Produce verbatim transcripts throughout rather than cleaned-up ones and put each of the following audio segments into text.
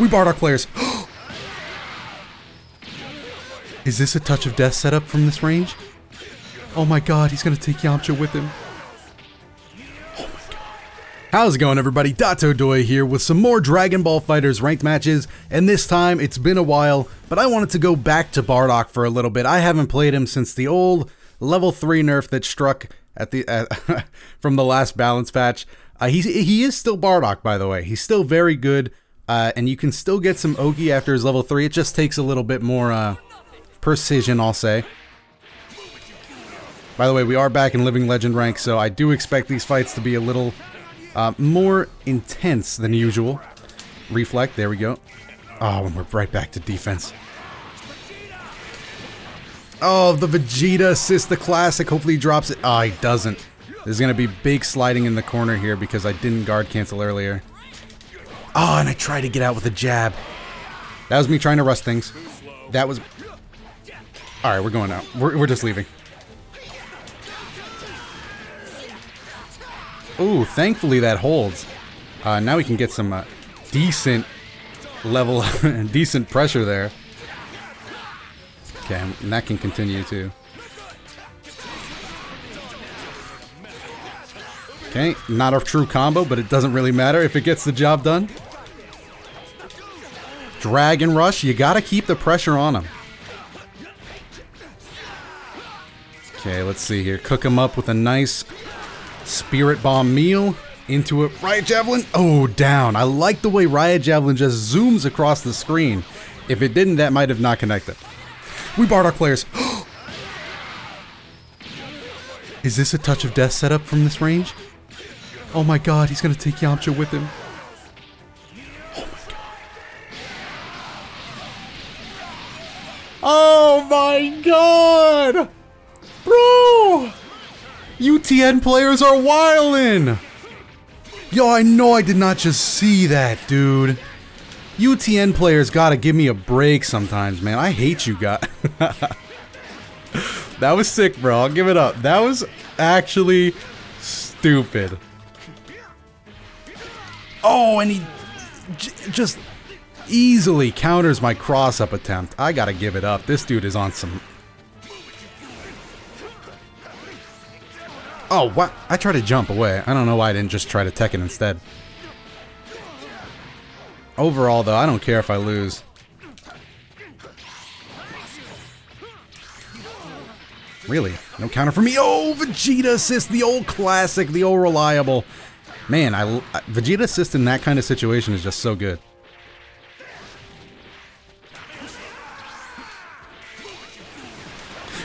We Bardock players. Is this a touch of death setup from this range? Oh my god, he's gonna take Yamcha with him. Oh my god. How's it going, everybody? Dato Doi here with some more Dragon Ball FighterZ ranked matches, and this time it's been a while, but I wanted to go back to Bardock for a little bit. I haven't played him since the old level three nerf that struck at the uh, from the last balance patch. Uh, he's, he is still Bardock, by the way. He's still very good, uh, and you can still get some Ogi after his level three. It just takes a little bit more uh, precision, I'll say. By the way, we are back in Living Legend rank, so I do expect these fights to be a little uh, more intense than usual. Reflect, there we go. Oh, and we're right back to defense. Oh, the Vegeta assist, the classic. Hopefully he drops it. Oh, he doesn't. There's going to be big sliding in the corner here because I didn't guard cancel earlier. Oh, and I tried to get out with a jab. That was me trying to rush things. That was... All right, we're going out. We're, we're just leaving. Ooh, thankfully that holds. Uh, now we can get some uh, decent level and decent pressure there. Okay, and that can continue too. Okay, not a true combo, but it doesn't really matter if it gets the job done. Dragon Rush, you gotta keep the pressure on him. Okay, let's see here. Cook him up with a nice Spirit Bomb meal into a Riot Javelin. Oh, down. I like the way Riot Javelin just zooms across the screen. If it didn't, that might have not connected. We Bardock players. Is this a touch of death setup from this range? Oh my god, he's gonna take Yamcha with him. Oh my god. Oh my god! Bro! You Tien players are wildin'! Yo, I know I did not just see that, dude. You Tien players gotta give me a break sometimes, man. I hate you guys. That was sick, bro. I'll give it up. That was actually stupid. Oh, and he j just easily counters my cross-up attempt. I gotta give it up. This dude is on some... Oh, what? I tried to jump away. I don't know why I didn't just try to Tekken instead. Overall, though, I don't care if I lose. Really? No counter for me. Oh, Vegeta assist, the old classic, the old reliable. Man, I, I, Vegeta assist in that kind of situation is just so good.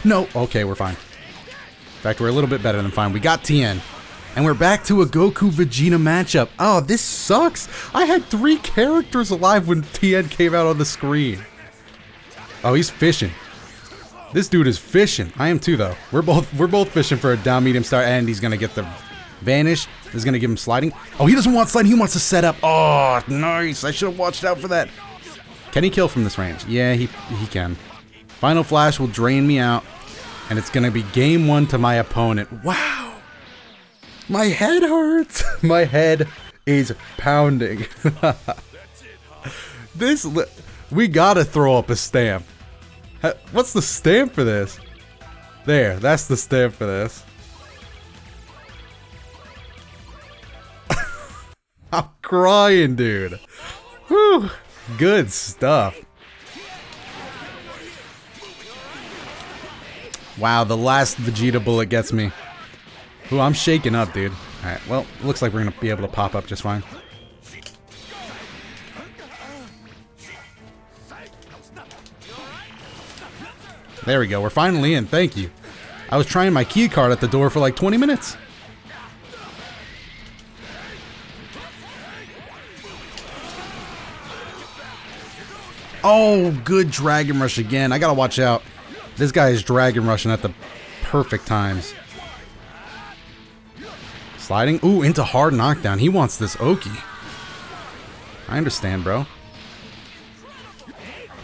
No. Okay, we're fine. In fact, we're a little bit better than fine. We got Tien. And we're back to a Goku Vegeta matchup. Oh, this sucks. I had three characters alive when Tien came out on the screen. Oh, he's fishing. This dude is fishing. I am too, though. We're both we're both fishing for a down medium star, and he's gonna get the vanish. This is gonna give him sliding. Oh, he doesn't want sliding. He wants to set up. Oh, nice. I should have watched out for that. Can he kill from this range? Yeah, he he can. Final Flash will drain me out, and it's gonna be game one to my opponent. Wow. My head hurts. My head is pounding. This, we gotta throw up a stamp. What's the stamp for this? There, that's the stamp for this. I'm crying, dude. Whew, good stuff. Wow, the last Vegeta bullet gets me. Ooh, I'm shaking up, dude. Alright, well, looks like we're gonna be able to pop up just fine. There we go, we're finally in, thank you. I was trying my key card at the door for like twenty minutes. Oh, good Dragon Rush again. I gotta watch out. This guy is Dragon Rushing at the perfect times. Sliding. Ooh, into hard knockdown. He wants this Oki. I understand, bro.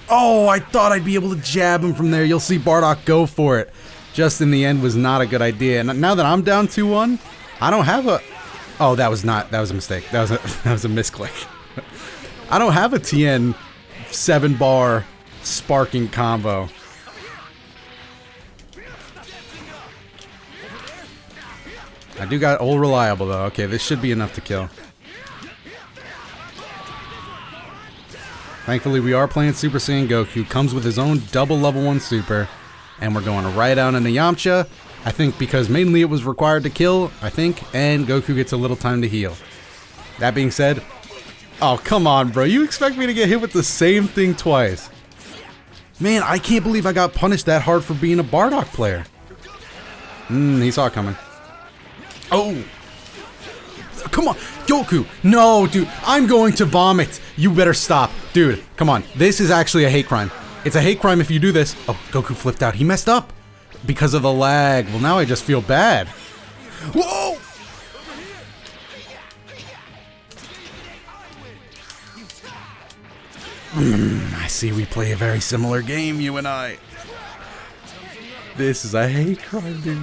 Oh, I thought I'd be able to jab him from there. You'll see Bardock go for it. Just in the end was not a good idea. And now that I'm down two one, I don't have a... Oh, that was not... That was a mistake. That was a, that was a misclick. I don't have a Tien seven bar sparking combo. I do got old reliable though. Okay, this should be enough to kill. Thankfully, we are playing Super Saiyan Goku. Comes with his own double level one super, and we're going right out into Yamcha. I think because mainly it was required to kill, I think, and Goku gets a little time to heal. That being said, oh come on, bro! You expect me to get hit with the same thing twice? Man, I can't believe I got punished that hard for being a Bardock player. Hmm, he saw it coming. Oh, come on, Goku. No, dude, I'm going to vomit. You better stop. Dude, come on. This is actually a hate crime. It's a hate crime if you do this. Oh, Goku flipped out. He messed up because of the lag. Well, now I just feel bad. Whoa! Mm, I see we play a very similar game, you and I. This is a hate crime, dude.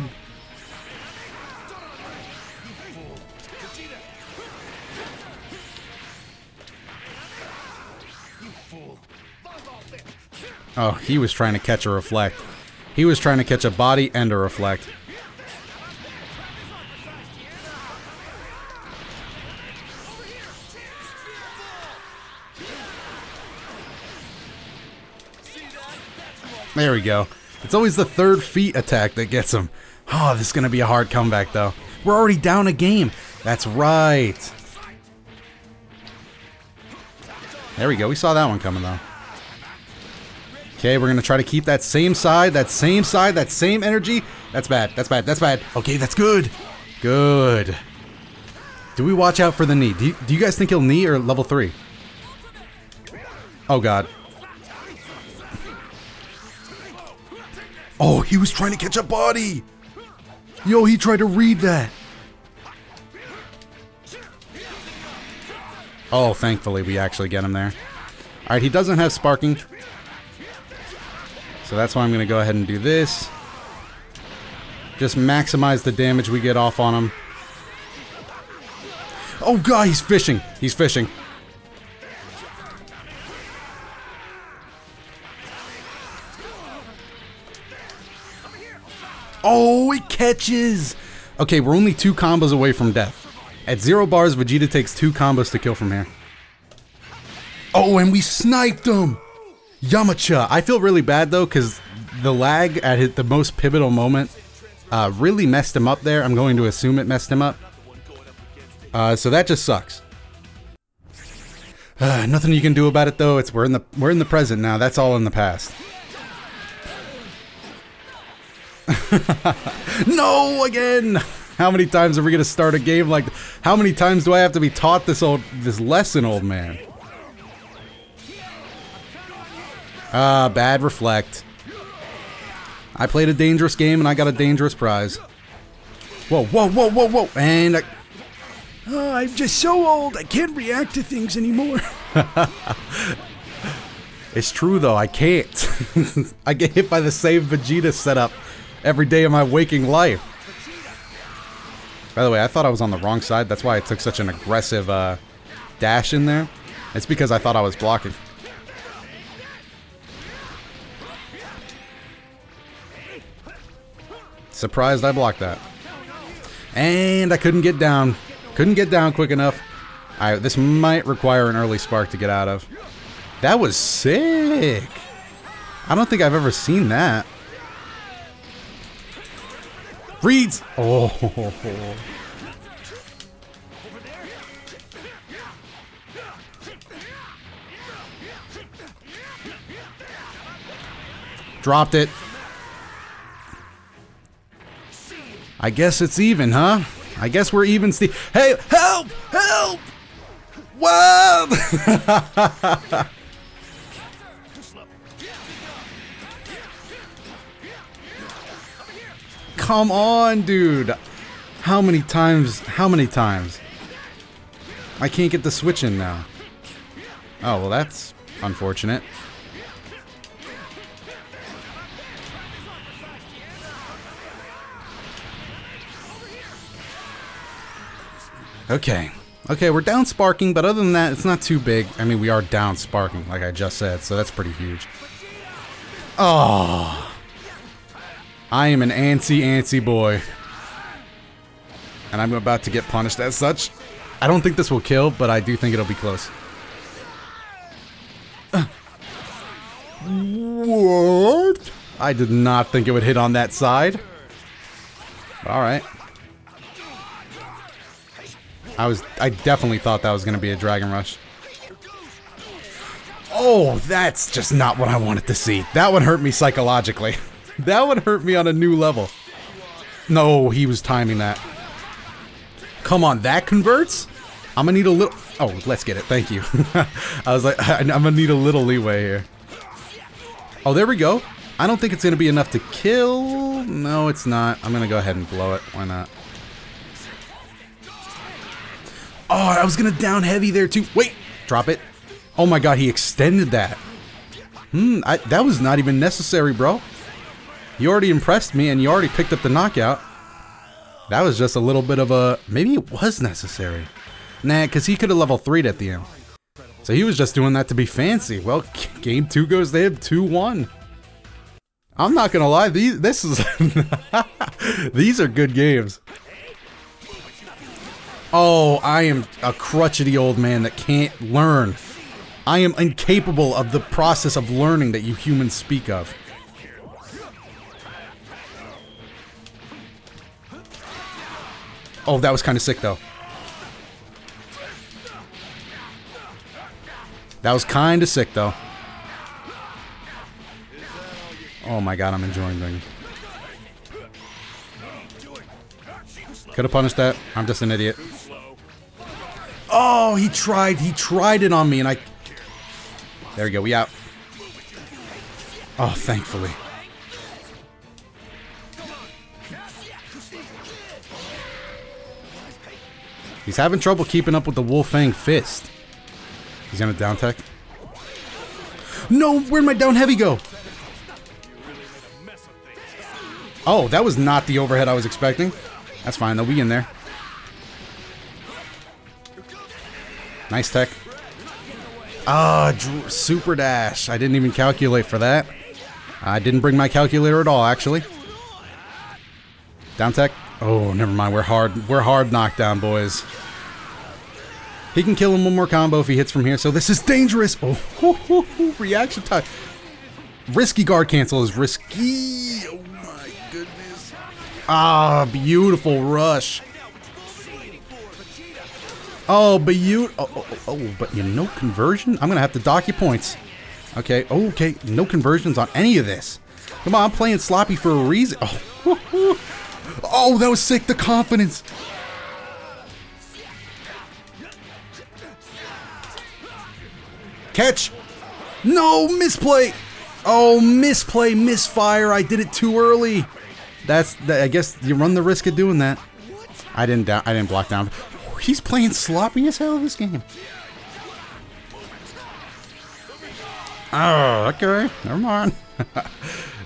Oh, he was trying to catch a reflect. He was trying to catch a body and a reflect. There we go. It's always the third feet attack that gets him. Oh, this is going to be a hard comeback, though. We're already down a game. That's right. There we go. We saw that one coming, though. Okay, we're going to try to keep that same side, that same side, that same energy. That's bad, that's bad, that's bad. Okay, that's good. Good. Do we watch out for the knee? Do you, do you guys think he'll knee or level three? Oh, God. Oh, he was trying to catch a body. Yo, he tried to read that. Oh, thankfully we actually get him there. All right, he doesn't have sparking. So that's why I'm going to go ahead and do this. Just maximize the damage we get off on him. Oh God, he's fishing. He's fishing. Oh, it catches. Okay, we're only two combos away from death. At zero bars, Vegeta takes two combos to kill from here. Oh, and we sniped him. Yamcha. I feel really bad though because the lag at his, the most pivotal moment uh, really messed him up there. I'm going to assume it messed him up. Uh, so that just sucks. Uh, nothing you can do about it though. It's we're in the we're in the present now. That's all in the past. No again. How many times are we gonna start a game like? How many times do I have to be taught this old this lesson, old man? Ah, uh, bad reflect. I played a dangerous game and I got a dangerous prize. Whoa, whoa, whoa, whoa, whoa, and I... Oh, I'm just so old, I can't react to things anymore. It's true though, I can't. I get hit by the same Vegeta setup every day of my waking life. By the way, I thought I was on the wrong side, that's why I took such an aggressive uh, dash in there. It's because I thought I was blocking. Surprised I blocked that. And I couldn't get down. Couldn't get down quick enough. All right, this might require an early spark to get out of. That was sick. I don't think I've ever seen that. Reads. Oh. Dropped it. I guess it's even, huh? I guess we're even, Steve. Hey, help! Help! Wow! Come on, dude. How many times? How many times? I can't get the switch in now. Oh, well, that's unfortunate. Okay, Okay, we're down sparking, but other than that, it's not too big. I mean, we are down sparking, like I just said, so that's pretty huge. Oh, I am an antsy, antsy boy. And I'm about to get punished as such. I don't think this will kill, but I do think it'll be close. Uh, what? I did not think it would hit on that side. Alright. I was, I definitely thought that was going to be a Dragon Rush. Oh, that's just not what I wanted to see. That one hurt me psychologically. That one hurt me on a new level. No, he was timing that. Come on, that converts? I'm going to need a little... Oh, let's get it. Thank you. I was like, I'm going to need a little leeway here. Oh, there we go. I don't think it's going to be enough to kill. No, it's not. I'm going to go ahead and blow it. Why not? Oh, I was gonna down heavy there too. Wait, drop it. Oh my god, he extended that. Hmm, I, that was not even necessary, bro. You already impressed me and you already picked up the knockout. That was just a little bit of a... Maybe it was necessary. Nah, because he could have level three'd at the end. So he was just doing that to be fancy. Well, game two goes to him, two one. I'm not gonna lie, these, this is... these are good games. Oh, I am a crutchety old man that can't learn. I am incapable of the process of learning that you humans speak of. Oh, that was kind of sick, though. That was kind of sick, though. Oh my god, I'm enjoying things. Could have punished that. I'm just an idiot. Oh, he tried. He tried it on me, and I... There we go. We out. Oh, thankfully. He's having trouble keeping up with the Wolf Fang Fist. He's gonna down tech. No! Where'd my down heavy go? Oh, that was not the overhead I was expecting. That's fine, though. We in there. Nice tech. Ah, oh, super dash. I didn't even calculate for that. I didn't bring my calculator at all, actually. Down tech. Oh, never mind. We're hard. We're hard knockdown, boys. He can kill him one more combo if he hits from here. So this is dangerous. Oh, hoo, hoo, hoo. Reaction time. Risky guard cancel is risky. Oh my goodness. Ah, beautiful rush. Oh, but you... Oh, oh, oh, but you know conversion? I'm going to have to dock you points. Okay, okay. No conversions on any of this. Come on, I'm playing sloppy for a reason. Oh, oh that was sick. The confidence. Catch. No, misplay. Oh, misplay, misfire. I did it too early. That's... I guess you run the risk of doing that. I didn't, down, I didn't block down... He's playing sloppy as hell this game. Oh, okay. Never mind.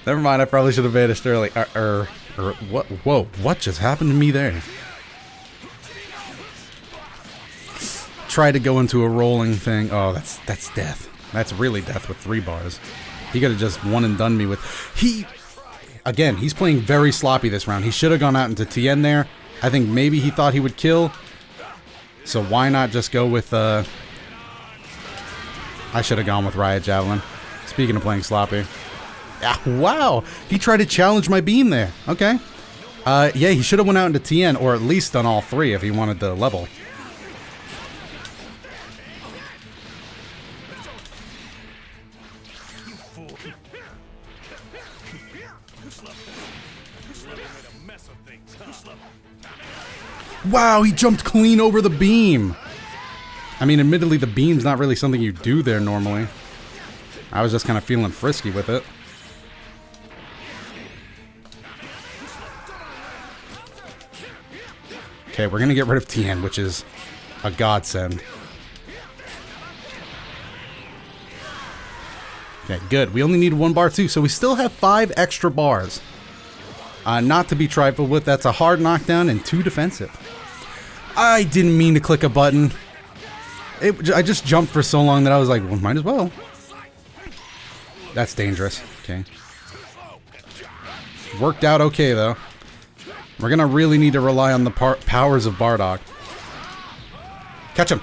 Never mind. I probably should have vanished early. Uh, er, er, what? Whoa! What just happened to me there? Try to go into a rolling thing. Oh, that's that's death. That's really death with three bars. He could have just one and done me with. He again. He's playing very sloppy this round. He should have gone out into Tien there. I think maybe he thought he would kill. So why not just go with, uh... I should have gone with Riot Javelin. Speaking of playing sloppy. Ah, wow! He tried to challenge my beam there. Okay. Uh, yeah, he should have went out into Tien, or at least done all three if he wanted to level. Wow, he jumped clean over the beam. I mean, admittedly, the beam's not really something you do there normally. I was just kind of feeling frisky with it. Okay, we're going to get rid of Tien, which is a godsend. Okay, good. We only need one bar, too, so we still have five extra bars. Uh, not to be trifled with. That's a hard knockdown and too defensive. I didn't mean to click a button. It, I just jumped for so long that I was like, well, might as well. That's dangerous. Okay. Worked out okay, though. We're gonna really need to rely on the par powers of Bardock. Catch him!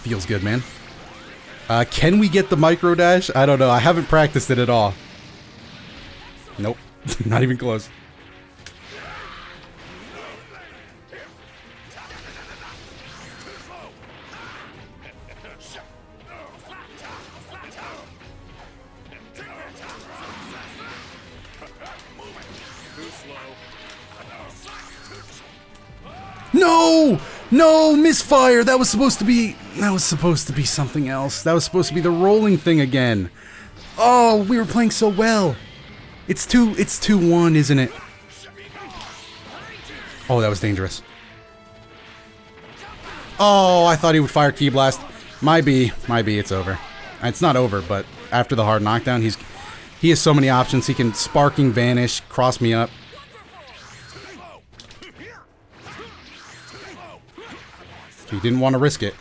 Feels good, man. Uh, can we get the micro dash? I don't know. I haven't practiced it at all. Nope. Not even close. No! No! Misfire! That was supposed to be... That was supposed to be something else. That was supposed to be the rolling thing again. Oh, we were playing so well. It's two... It's two one, isn't it? Oh, that was dangerous. Oh, I thought he would fire Key Blast. My B. My B, it's over. It's not over, but after the hard knockdown, he's... He has so many options. He can Sparking Vanish, cross me up. He didn't want to risk it.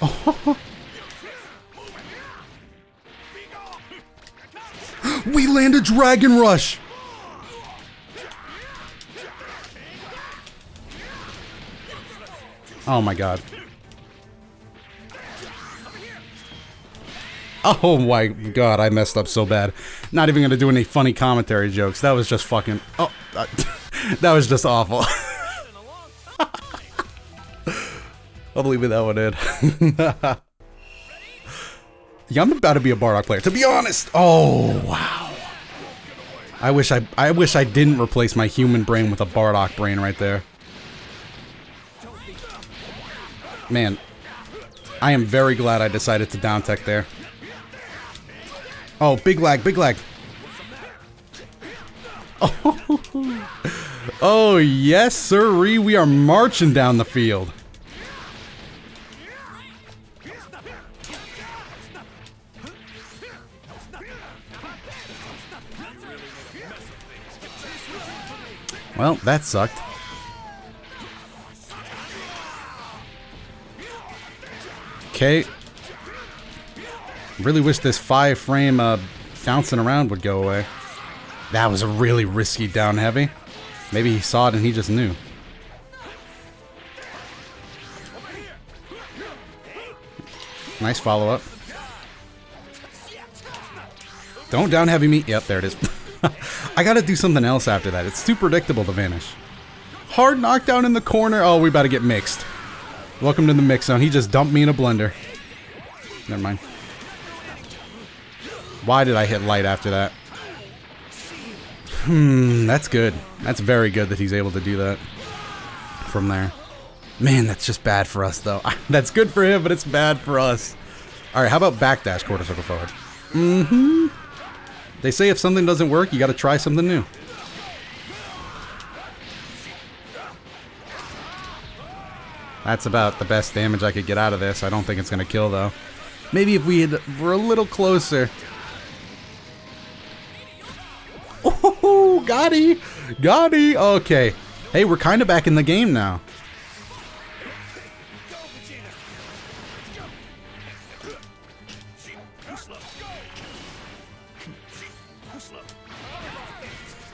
Oh. We land a Dragon Rush! Oh my god. Oh my god, I messed up so bad. Not even gonna do any funny commentary jokes. That was just fucking... Oh, uh, that was just awful. I'll leave it that one in. Yeah, I'm about to be a Bardock player, to be honest. Oh wow! I wish I I wish I didn't replace my human brain with a Bardock brain right there. Man, I am very glad I decided to down tech there. Oh, big lag, big lag. Oh, oh yes, sirree. We are marching down the field. Well, that sucked. Okay. Really wish this five frame uh, bouncing around would go away. That was a really risky down heavy. Maybe he saw it and he just knew. Nice follow up. Don't down heavy me. Yep, there it is. I gotta do something else after that. It's too predictable to vanish. Hard knockdown in the corner. Oh, we about to get mixed. Welcome to the mix zone. He just dumped me in a blender. Never mind. Why did I hit light after that? Hmm, that's good. That's very good that he's able to do that from there. Man, that's just bad for us, though. That's good for him, but it's bad for us. All right, how about backdash quarter circle forward? Mm-hmm. They say if something doesn't work, you gotta try something new. That's about the best damage I could get out of this. I don't think it's gonna kill, though. Maybe if we had, were a little closer. Oh, Gotti! Gotti! Okay. Hey, we're kinda back in the game now.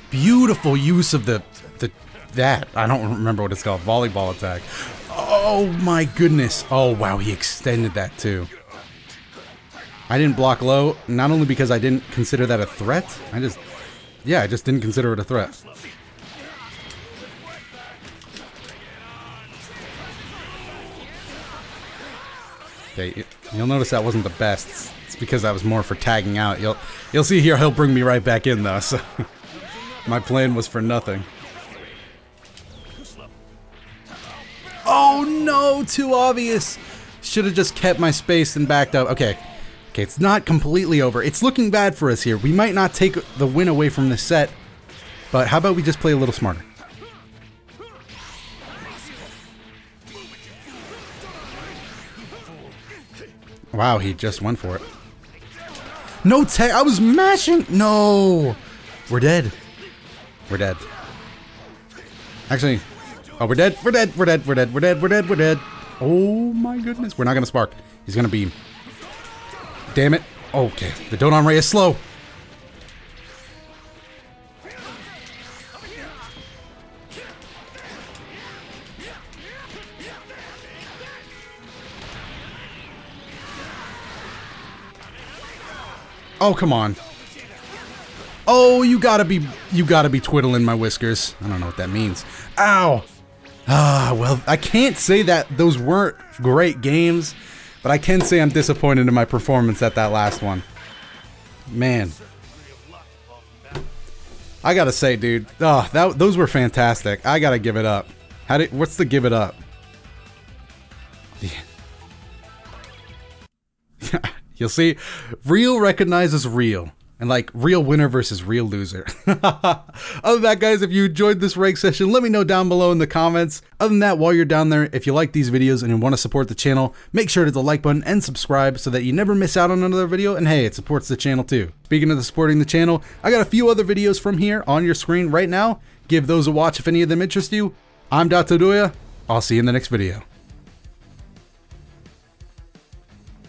Beautiful use of the, the, that, I don't remember what it's called, volleyball attack. Oh my goodness. Oh wow, he extended that too. I didn't block low, not only because I didn't consider that a threat, I just, yeah, I just didn't consider it a threat. Okay, you'll notice that wasn't the best. It's because I was more for tagging out. You'll, you'll see here, he'll bring me right back in though, so. My plan was for nothing. Oh no, too obvious. Should have just kept my space and backed up. Okay. Okay, it's not completely over. It's looking bad for us here. We might not take the win away from this set, but how about we just play a little smarter? Wow, he just went for it. No tech, I was mashing. No, we're dead. We're dead. Actually, oh, we're dead, we're dead, we're dead, we're dead, we're dead, we're dead, we're dead. Oh my goodness, we're not gonna spark. He's gonna beam. Damn it. Okay, the Dodon Ray is slow. Oh, come on. Oh, you gotta be, you gotta be twiddling my whiskers. I don't know what that means. Ow. Ah, well, I can't say that those weren't great games, but I can say I'm disappointed in my performance at that last one. Man. I gotta say, dude, oh, that, those were fantastic. I gotta give it up. How did, what's the give it up? Yeah. You'll see, real recognizes real. And like, real winner versus real loser. Other than that, guys, if you enjoyed this rank session, let me know down below in the comments. Other than that, while you're down there, if you like these videos and you want to support the channel, make sure to hit the like button and subscribe so that you never miss out on another video. And hey, it supports the channel too. Speaking of the supporting the channel, I got a few other videos from here on your screen right now. Give those a watch if any of them interest you. I'm Dato Doi. I'll see you in the next video.